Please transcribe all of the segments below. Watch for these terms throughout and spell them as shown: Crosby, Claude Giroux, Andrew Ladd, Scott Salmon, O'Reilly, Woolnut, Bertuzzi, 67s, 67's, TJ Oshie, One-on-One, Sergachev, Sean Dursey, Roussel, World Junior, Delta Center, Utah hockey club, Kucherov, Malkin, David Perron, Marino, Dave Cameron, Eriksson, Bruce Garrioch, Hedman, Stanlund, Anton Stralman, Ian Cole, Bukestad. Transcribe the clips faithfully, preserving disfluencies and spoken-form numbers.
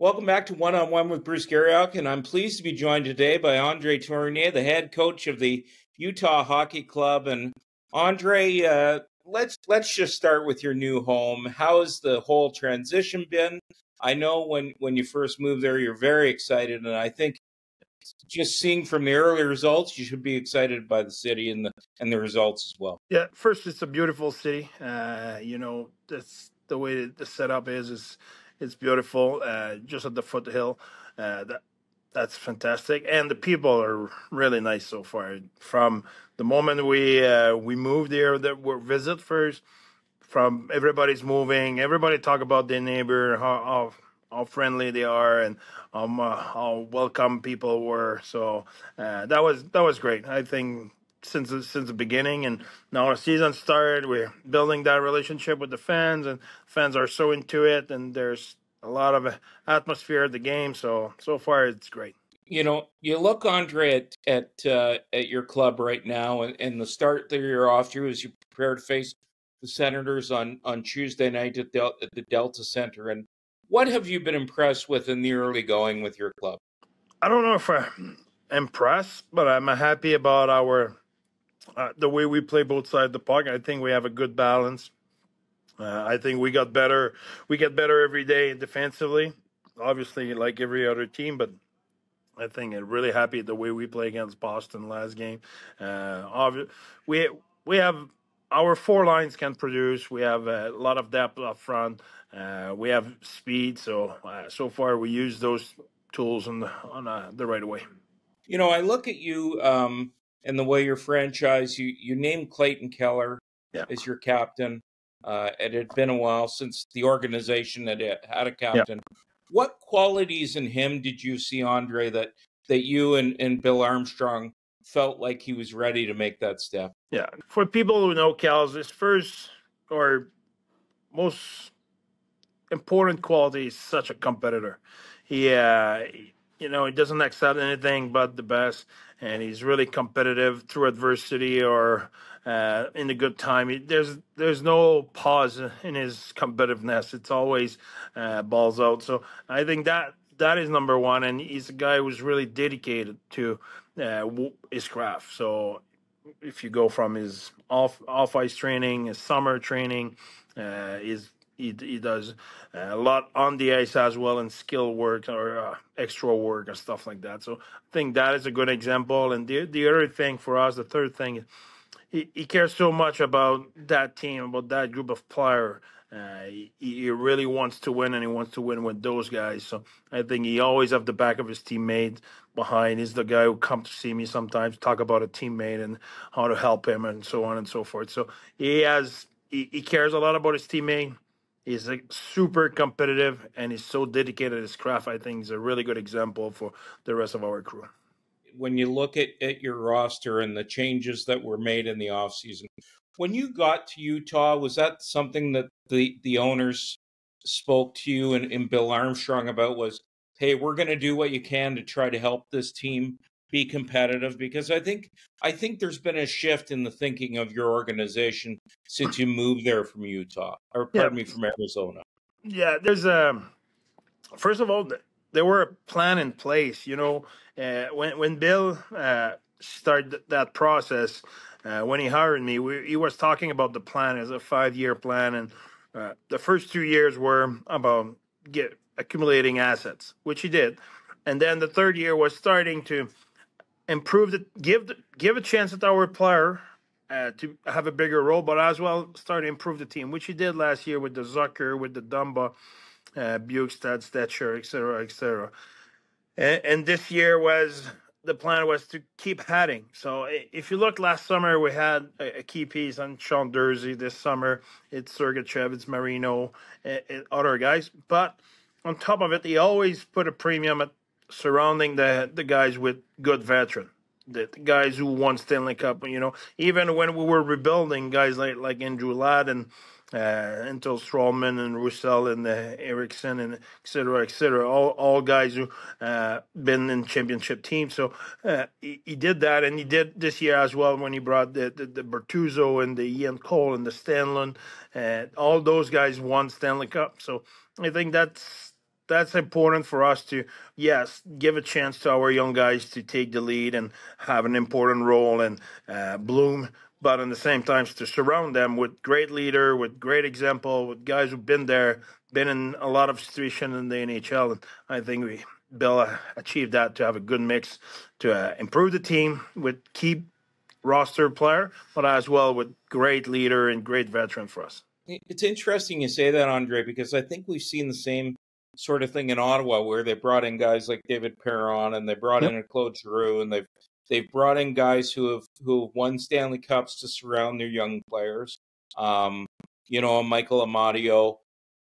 Welcome back to One-on-One with Bruce Garrioch, and I'm pleased to be joined today by Andre Tourigny, the head coach of the Utah Hockey Club. And Andre, uh, let's let's just start with your new home. How's the whole transition been? I know when, when you first moved there, you're very excited, and I think just seeing from the early results, you should be excited by the city and the and the results as well. Yeah, first, it's a beautiful city. Uh, you know, that's the way the setup is is. It's beautiful, uh, just at the foothill. Uh, that that's fantastic, and the people are really nice so far. From the moment we uh, we moved there, that we visit first. From everybody's moving, everybody talk about their neighbor, how how, how friendly they are, and um, uh, how welcome people were. So uh, that was that was great. I think since since the beginning, and now our season started, we're building that relationship with the fans, and fans are so into it, and there's a lot of atmosphere at the game, so so far it's great. You know, you look, Andre, at at, uh, at your club right now, and, and the start that you're off to as you prepare to face the Senators on, on Tuesday night at the, at the Delta Center. And what have you been impressed with in the early going with your club? I don't know if I'm impressed, but I'm happy about our Uh, the way we play both sides of the puck. I think we have a good balance. Uh, I think we got better. We get better every day defensively, obviously, like every other team. But I think I'm really happy the way we play against Boston last game. Uh, we we have our four lines can produce. We have a lot of depth up front. Uh, we have speed. So uh, so far we use those tools on the, on uh, the right way. You know, I look at you. Um... And the way your franchise, you, you named Clayton Keller yeah. as your captain. Uh, it had been a while since the organization had had a captain. Yeah. What qualities in him did you see, Andre, that, that you and, and Bill Armstrong felt like he was ready to make that step? Yeah. For people who know Cal's, his first or most important quality is such a competitor. He, uh, you know, he doesn't accept anything but the best. And he's really competitive through adversity or uh, in the good time. There's there's no pause in his competitiveness. It's always uh, balls out. So I think that that is number one. And he's a guy who's really dedicated to uh, his craft. So if you go from his off off ice training, his summer training, uh, his He, he does a lot on the ice as well, and skill work or uh, extra work and stuff like that. So I think that is a good example. And the the other thing for us, the third thing, he, he cares so much about that team, about that group of players. Uh, he, he really wants to win, and he wants to win with those guys. So I think he always have the back of his teammate behind. He's the guy who comes to see me sometimes, talk about a teammate and how to help him and so on and so forth. So he has he, he cares a lot about his teammate. He's like super competitive, and he's so dedicated to his craft. I think he's a really good example for the rest of our crew. When you look at, at your roster and the changes that were made in the offseason, when you got to Utah, was that something that the, the owners spoke to you and, and Bill Armstrong about was, hey, we're going to do what you can to try to help this team be competitive? Because I think I think there's been a shift in the thinking of your organization since you moved there from Utah, or pardon yeah. me, from Arizona. Yeah, there's a first of all, there were a plan in place. You know, uh, when when Bill uh, started that process, uh, when he hired me, we, he was talking about the plan as a five year plan, and uh, the first two years were about get accumulating assets, which he did, and then the third year was starting to improve the give the, give a chance at our player uh, to have a bigger role, but as well start to improve the team, which he did last year with the Zucker, with the Dumba, uh, Bukestad, Stetcher, et cetera, et cetera. And, and this year was the plan was to keep adding. So if you look last summer, we had a, a key piece on Sean Dursey. This summer, it's Sergachev, it's Marino, and, and other guys. But on top of it, they always put a premium at surrounding the the guys with good veteran, the, the guys who won Stanley Cup. You know, even when we were rebuilding, guys like like Andrew Ladd and uh, Anton Stralman and Roussel and uh, Eriksson and et cetera, et cetera, all all guys who uh, been in championship teams. So uh, he, he did that, and he did this year as well when he brought the the, the Bertuzzi and the Ian Cole and the Stanlund, and all those guys won Stanley Cup. So I think that's that's important for us to, yes, give a chance to our young guys to take the lead and have an important role and uh, bloom. But at the same time, to surround them with great leader, with great example, with guys who've been there, been in a lot of situations in the N H L. And I think we Bill uh, achieved that, to have a good mix to uh, improve the team with key roster player, but as well with great leader and great veteran for us. It's interesting you say that, Andre, because I think we've seen the same sort of thing in Ottawa, where they brought in guys like David Perron and they brought yep. in Claude Giroux, and they've They've brought in guys who have who have won Stanley Cups to surround their young players. Um, you know, Michael Amadio.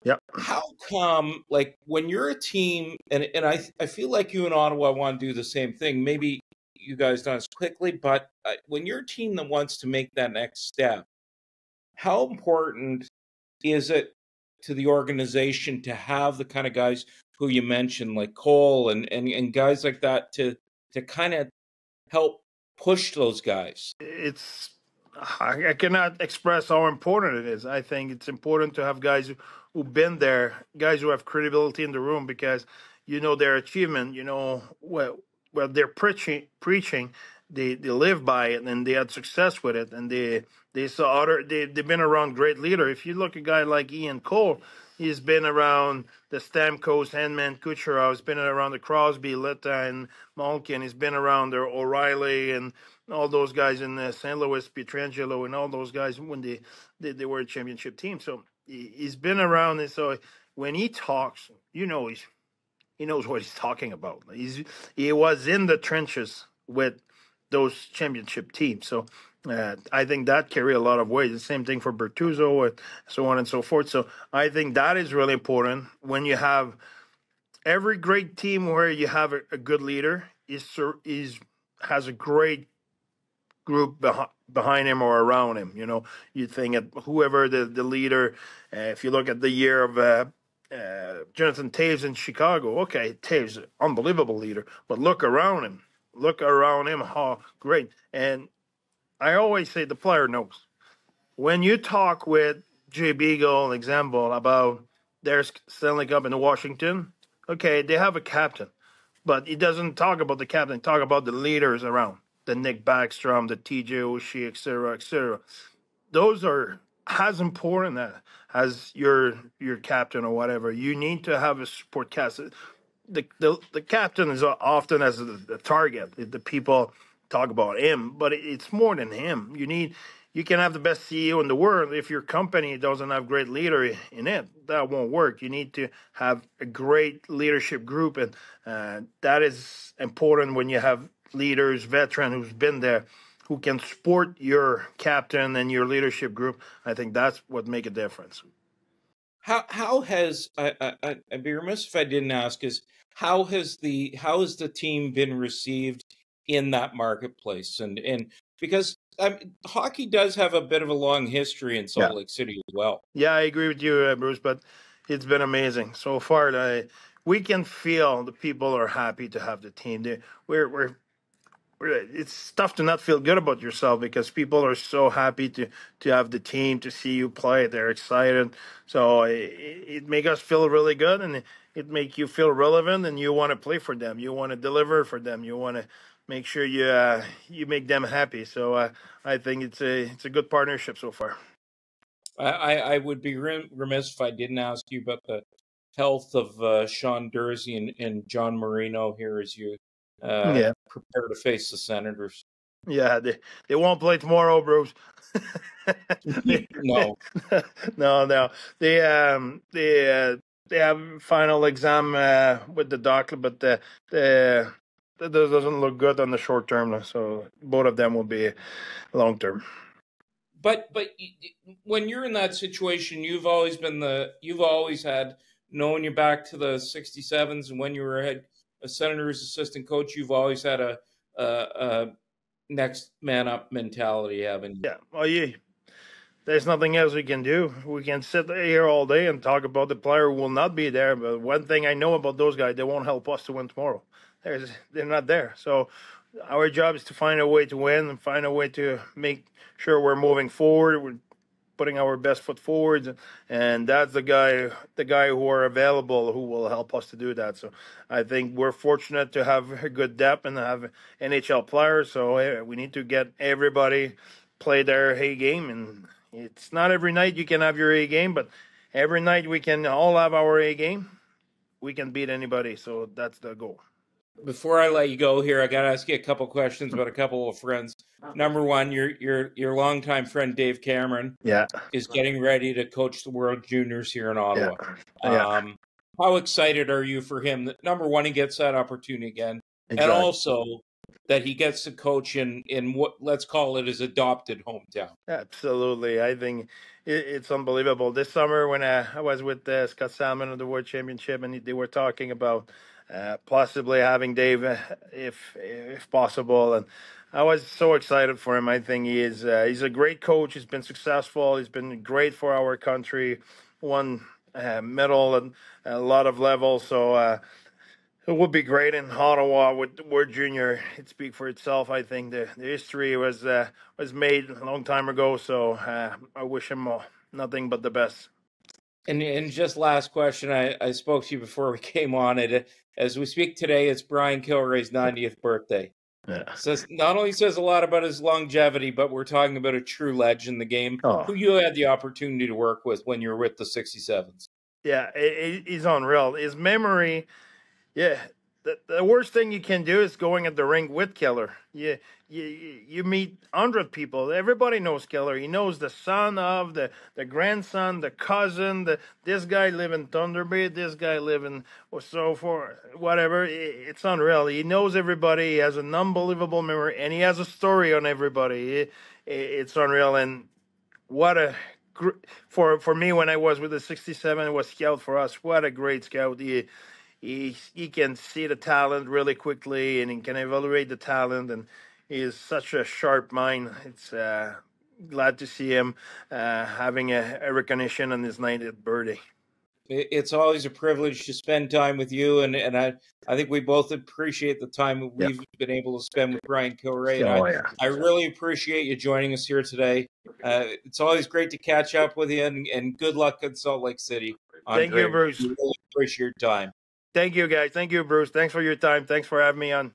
Yep. How come, like, when you're a team, and and I I feel like you in Ottawa want to do the same thing. Maybe you guys not as quickly, but when you're a team that wants to make that next step, how important is it to the organization to have the kind of guys who you mentioned, like Cole and and, and guys like that, to to kind of help push those guys? It's I, I cannot express how important it is. I think it's important to have guys who, who've been there, guys who have credibility in the room, because you know their achievement, you know well, well they're preaching, preaching, they they live by it, and they had success with it, and they they saw other they they've been around great leader. If you look at a guy like Ian Cole, he's been around the Stamkos, Hedman, Kucherov. He's been around the Crosby, Letta, and Malkin. He's been around the O'Reilly and all those guys in uh, Saint Louis, Petrangelo, and all those guys when they, they, they were a championship team. So he, he's been around, and so when he talks, you know he's he knows what he's talking about. He's he was in the trenches with those championship teams. So Uh, I think that carry a lot of weight. The same thing for Bertuzzi and so on and so forth. So I think that is really important. When you have every great team where you have a, a good leader is is has a great group beh behind him or around him. You know, you think at whoever the the leader. Uh, if you look at the year of uh, uh, Jonathan Taves in Chicago, okay, Taves, unbelievable leader, but look around him. Look around him. How great. And I always say the player knows. When you talk with Jay Beagle, an example, about their Stanley Cup in Washington, okay, they have a captain, but he doesn't talk about the captain, talk about the leaders around, the Nick Backstrom, the T J Oshie, et cetera, et cetera. Those are as important as your your captain or whatever. You need to have a support cast. The, the, the captain is often as the, the target, the people talk about him, but it's more than him. You need, you can have the best C E O in the world. If your company doesn't have great leader in it, that won't work. You need to have a great leadership group. And uh, that is important when you have leaders, veteran who's been there, who can support your captain and your leadership group. I think that's what make a difference. How, how has, I, I, I'd be remiss if I didn't ask, is how has the, how has the team been received in that marketplace? And and because I mean, hockey does have a bit of a long history in Salt yeah. Lake City as well. Yeah, I agree with you, uh, Bruce, but it's been amazing so far. Uh, we can feel the people are happy to have the team. They, we're, we're, we're, it's tough to not feel good about yourself because people are so happy to, to have the team, to see you play. They're excited. So it, it makes us feel really good, and it, it makes you feel relevant, and you want to play for them. You want to deliver for them. You want to make sure you uh, you make them happy. So uh, I think it's a it's a good partnership so far. I, I would be remiss if I didn't ask you about the health of uh, Sean Dursey and, and John Marino here as you uh, yeah. prepare to face the Senators. Yeah, they they won't play tomorrow, Bruce. they, no, no, no. They um they uh, they have final exam uh, with the doctor, but the the. That doesn't look good on the short term, so both of them will be long term. But but when you're in that situation, you've always been the you've always had knowing you back to the sixty-sevens, and when you were a, a Senators assistant coach, you've always had a, a, a next man up mentality, haven't you? Yeah. Oh yeah. There's nothing else we can do. We can sit here all day and talk about the player who will not be there. But one thing I know about those guys, they won't help us to win tomorrow. There's, they're not there. So our job is to find a way to win and find a way to make sure we're moving forward. We're putting our best foot forward, and that's the guy, the guy who are available who will help us to do that. So I think we're fortunate to have a good depth and have N H L players. So we need to get everybody play their A game, and it's not every night you can have your A game, but every night we can all have our A game. We can beat anybody, so that's the goal. Before I let you go here, I got to ask you a couple questions about a couple of friends. Number one, your your your longtime friend Dave Cameron, yeah, is getting ready to coach the World Juniors here in Ottawa. Yeah. Yeah. Um, how excited are you for him? That, number one, he gets that opportunity again, exactly. And also that he gets to coach in in what let's call it his adopted hometown. Absolutely, I think it, it's unbelievable. This summer, when I, I was with uh, Scott Salmon at the World Championship, and they were talking about. Uh, possibly having Dave, uh, if if possible, and I was so excited for him. I think he is uh, he's a great coach. He's been successful. He's been great for our country. Won uh, medal and a lot of levels. So uh, it would be great in Ottawa with World Junior. It speaks for itself. I think the, the history was uh, was made a long time ago. So uh, I wish him all, nothing but the best. And, and just last question, I, I spoke to you before we came on. It, as we speak today, it's Brian Kilray's ninetieth birthday. Yeah. Says, not only says a lot about his longevity, but we're talking about a true legend in the game, oh. who you had the opportunity to work with when you were with the sixty-sevens. Yeah, it, it, he's unreal. His memory, yeah. The, the worst thing you can do is going at the rink with Keller. You, you, you meet one hundred people. Everybody knows Keller. He knows the son of, the, the grandson, the cousin. The, this guy live in Thunder Bay. This guy live in or so forth, whatever. It, it's unreal. He knows everybody. He has an unbelievable memory, and he has a story on everybody. It, it, it's unreal. And what a... For, for me, when I was with the sixty-seven, it was scout for us. What a great scout. He... He, he can see the talent really quickly, and he can evaluate the talent, and he is such a sharp mind. It's uh, glad to see him uh, having a, a recognition on his ninetieth birthday. It's always a privilege to spend time with you, and, and I, I think we both appreciate the time that we've yeah. been able to spend with Brian Kilray. So, I, yeah. I really appreciate you joining us here today. Uh, it's always great to catch up with you, and, and good luck in Salt Lake City. Andre, thank you, Bruce. We really appreciate your time. Thank you, guys. Thank you, Bruce. Thanks for your time. Thanks for having me on.